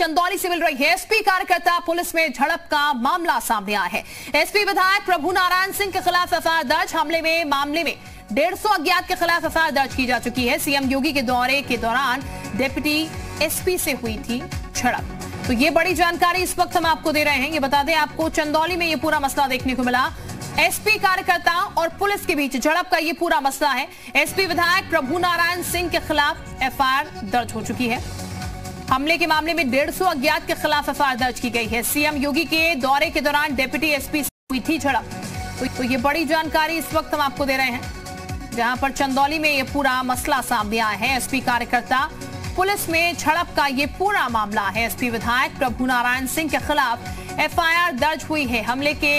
Chandauli civil रही है। SP कार्यकर्ता पुलिस में झड़प का मामला सामने आया है। एसपी विधायक प्रभु नारायण सिंह के खिलाफ एफआईआर दर्ज। हमले में मामले में 150 अज्ञात के खिलाफ एफआईआर दर्ज की जा चुकी है। सीएम योगी के दौरे के दौरान डिप्टी एसपी से हुई थी झड़प। तो ये बड़ी जानकारी इस वक्त हम आपको दे रहे हैं। ये बता दें आपको, चंदौली में ये पूरा मसला देखने को मिला। एसपी कार्यकर्ता और पुलिस के बीच झड़प का ये पूरा मसला है। एसपी विधायक प्रभु नारायण सिंह के खिलाफ एफआईआर दर्ज हो चुकी है। हमले के मामले में 150 अज्ञात के खिलाफ एफआईआर दर्ज की गई है। सीएम योगी के दौरे के दौरान डिप्टी एसपी से हुई थी झड़प। तो ये बड़ी जानकारी इस वक्त हम आपको दे रहे हैं, जहां पर चंदौली में ये पूरा मसला सामने आया है। एसपी कार्यकर्ता पुलिस में झड़प का ये पूरा मामला है। एसपी विधायक प्रभु नारायण सिंह के खिलाफ एफआईआर दर्ज हुई है। हमले के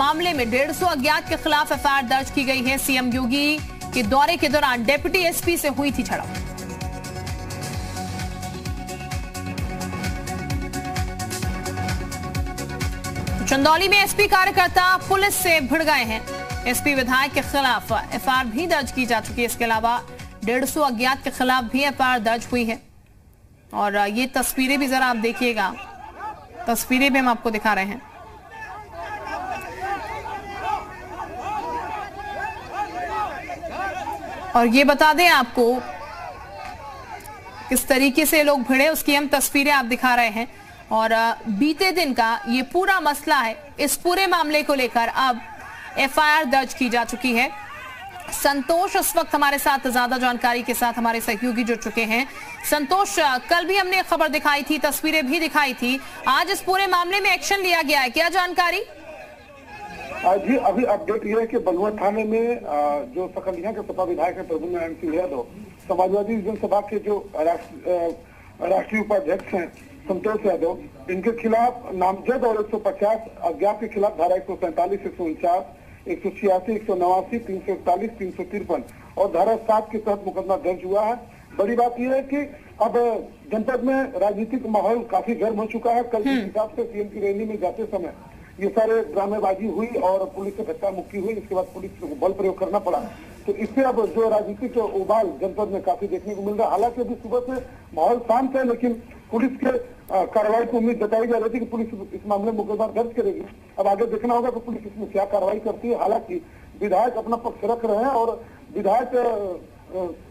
मामले में 150 अज्ञात के खिलाफ एफआईआर दर्ज की गई है। सीएम योगी के दौरे के दौरान डिप्टी एसपी से हुई थी झड़प। चंदौली में एसपी कार्यकर्ता पुलिस से भिड़ गए हैं। एसपी विधायक के खिलाफ एफआईआर भी दर्ज की जा चुकी है। इसके अलावा 150 अज्ञात के खिलाफ भी एफआईआर दर्ज हुई है। और ये तस्वीरें भी जरा आप देखिएगा, तस्वीरें भी हम आपको दिखा रहे हैं। और ये बता दें आपको, किस तरीके से लोग भिड़े उसकी हम तस्वीरें आप दिखा रहे हैं। और बीते दिन का ये पूरा मसला है। इस पूरे मामले को लेकर अब एफआईआर दर्ज की जा चुकी है। संतोष इस वक्त हमारे साथ ज्यादा जानकारी के साथ हमारे सहयोगी जुड़ चुके हैं। संतोष, कल भी हमने खबर दिखाई थी, तस्वीरें भी दिखाई थी, आज इस पूरे मामले में एक्शन लिया गया है, क्या जानकारी? जी अभी अपडेट ये है कि बलुआ थाने में जो सकलिया के सपा विधायक है प्रभु नारायण सिंह यादव, समाजवादी जनसभा के जो राष्ट्रीय उपाध्यक्ष हैं संतोष यादव, इनके खिलाफ नामजद और 150 अज्ञात के खिलाफ धारा 147, 149, 186, 189, 341, 353 और धारा 7 के तहत मुकदमा दर्ज हुआ है। बड़ी बात यह है कि अब जनपद में राजनीतिक माहौल काफी गर्म हो चुका है। कल के हिसाब से सीएम की रैली में जाते समय ये सारे ड्रामेबाजी हुई और पुलिस से धक्का मुक्की हुई, इसके बाद पुलिस को बल प्रयोग करना पड़ा। तो इससे अब जो राजनीतिक उबाल जनपद में काफी देखने को मिल रहा है। हालांकि अभी सुबह से माहौल शांत है, लेकिन पुलिस के कार्रवाई की उम्मीद जताई जा रही थी कि पुलिस इस मामले में मुकदमा दर्ज करेगी। अब आगे देखना होगा कि पुलिस इसमें क्या कार्रवाई करती है। हालांकि विधायक अपना पक्ष रख रहे हैं और विधायक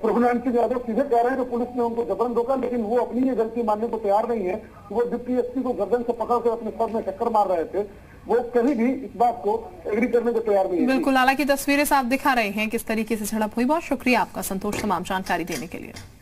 प्रभु नारायण सिंह यादव सीधे कह रहे हैं कि पुलिस ने उनको जबरन रोका, लेकिन वो अपनी ये गलती मानने को तैयार नहीं है। वो डिप्टी एसपी को गर्दन से पकड़कर अपने सर में टक्कर मार रहे थे, वो कहीं भी इस बात को एग्री करने को तैयार नहीं है। बिल्कुल, हालांकि तस्वीरें साफ दिखा रहे हैं किस तरीके से झड़प हुई। बहुत शुक्रिया आपका संतोष, तमाम जानकारी देने के लिए।